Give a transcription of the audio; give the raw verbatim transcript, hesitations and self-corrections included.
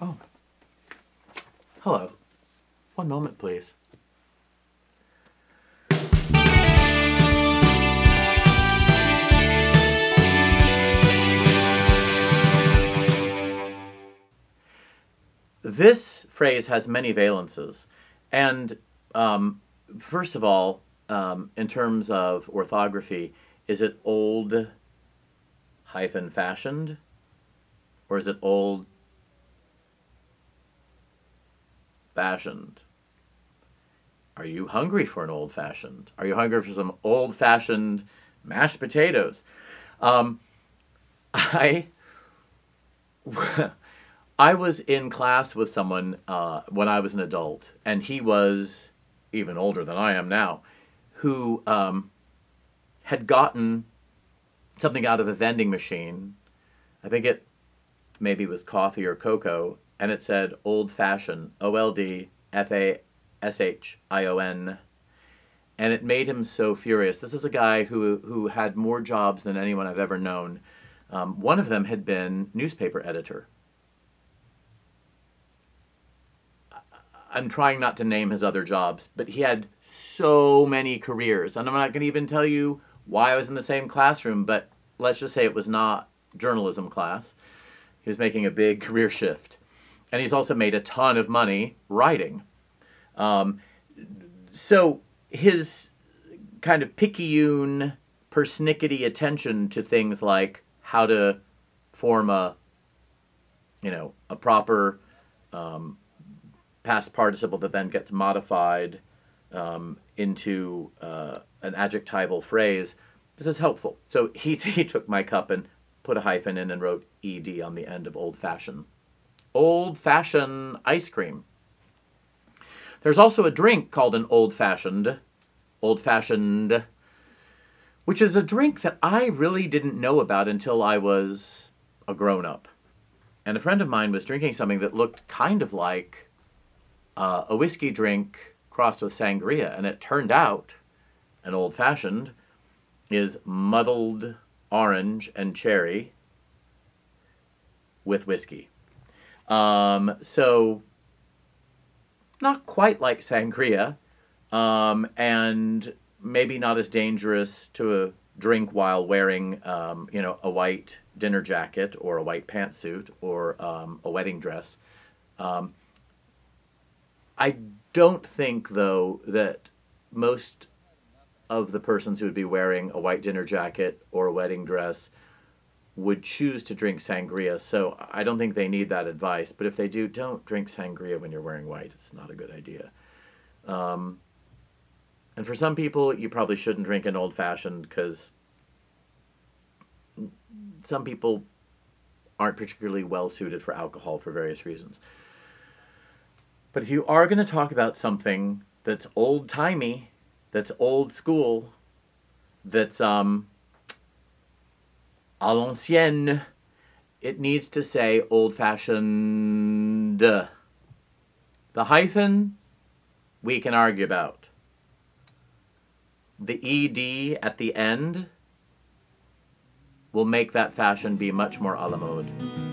Oh. Hello. One moment, please. This phrase has many valences, and um, first of all, um, in terms of orthography, is it old hyphen fashioned, or is it old fashioned? Are you hungry for an old fashioned? Are you hungry for some old fashioned mashed potatoes? Um, I. I was in class with someone uh, when I was an adult, and he was even older than I am now, who um, had gotten something out of a vending machine. I think it maybe was coffee or cocoa, and it said old fashioned, O L D F A S H I O N, and it made him so furious. This is a guy who, who had more jobs than anyone I've ever known. Um, one of them had been newspaper editor. I'm trying not to name his other jobs, but he had so many careers. And I'm not going to even tell you why I was in the same classroom, but let's just say it was not journalism class. He was making a big career shift. And he's also made a ton of money writing. Um, so his kind of Picayune, persnickety attention to things like how to form a, you know, a proper... Um, past participle that then gets modified um, into uh, an adjectival phrase. This is helpful. So he, he took my cup and put a hyphen in and wrote E D on the end of old-fashioned. Old-fashioned ice cream. There's also a drink called an old-fashioned, old-fashioned, which is a drink that I really didn't know about until I was a grown-up. And a friend of mine was drinking something that looked kind of like Uh, a whiskey drink crossed with sangria, and it turned out an old-fashioned is muddled orange and cherry with whiskey. Um, so not quite like sangria, um, and maybe not as dangerous to drink while wearing, um, you know, a white dinner jacket or a white pantsuit or um, a wedding dress. Um, I don't think, though, that most of the persons who would be wearing a white dinner jacket or a wedding dress would choose to drink sangria, so I don't think they need that advice. But if they do, don't drink sangria when you're wearing white. It's not a good idea. Um, and for some people, you probably shouldn't drink an old-fashioned because some people aren't particularly well-suited for alcohol for various reasons. But if you are going to talk about something that's old-timey, that's old-school, that's um, à l'ancienne, it needs to say old-fashioned. The hyphen, we can argue about. The E D at the end will make that fashion be much more à la mode.